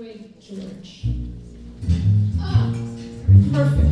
way, George. Ah, perfect.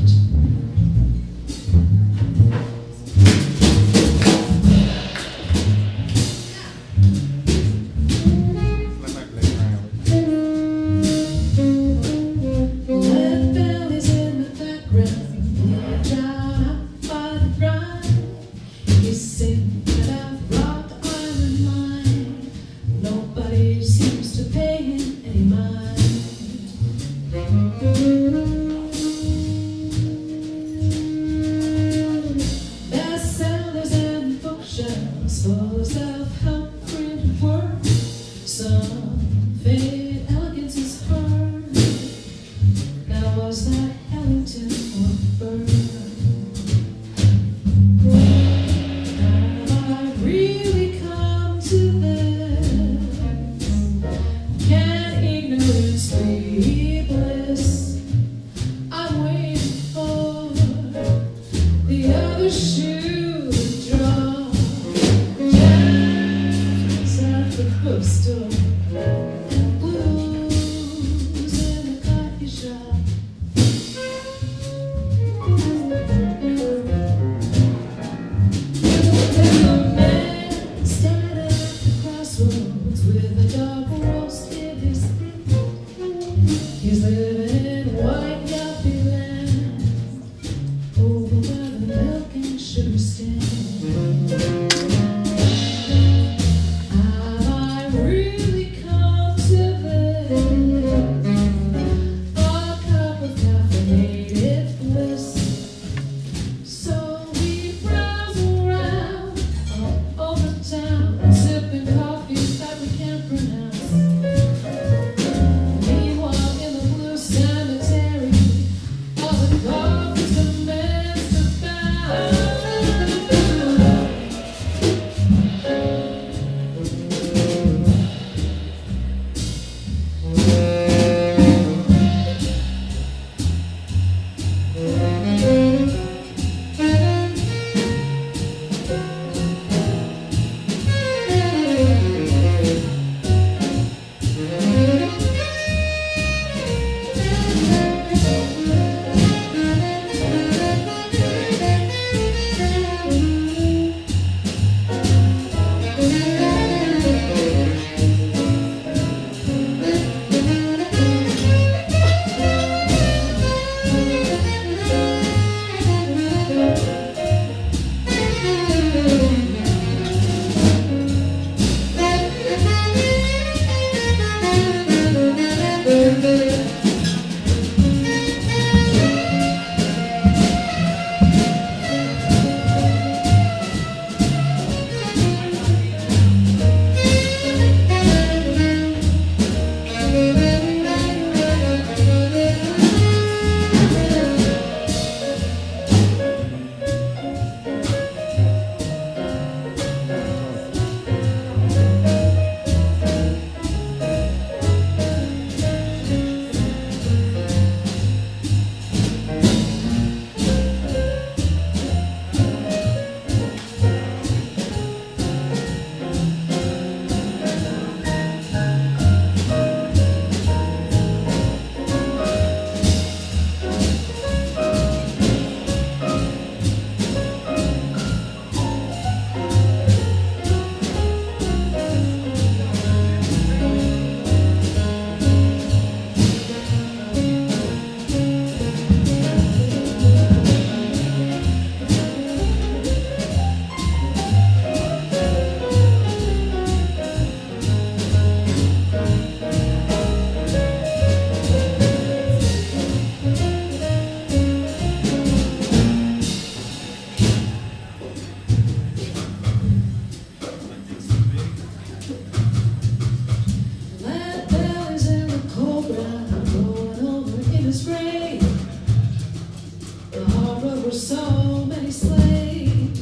So many slaves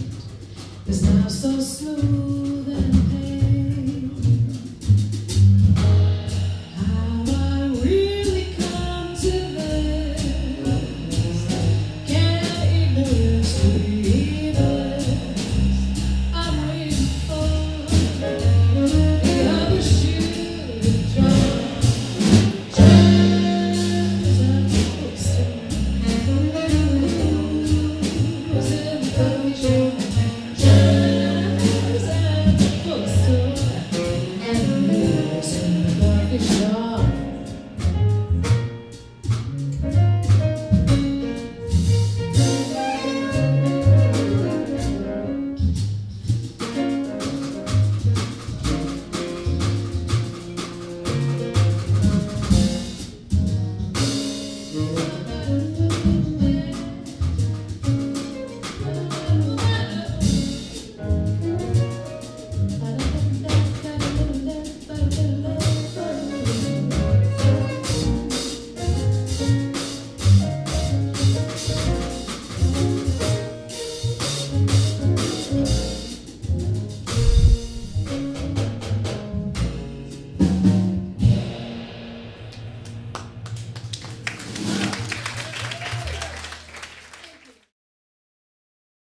is now so smooth.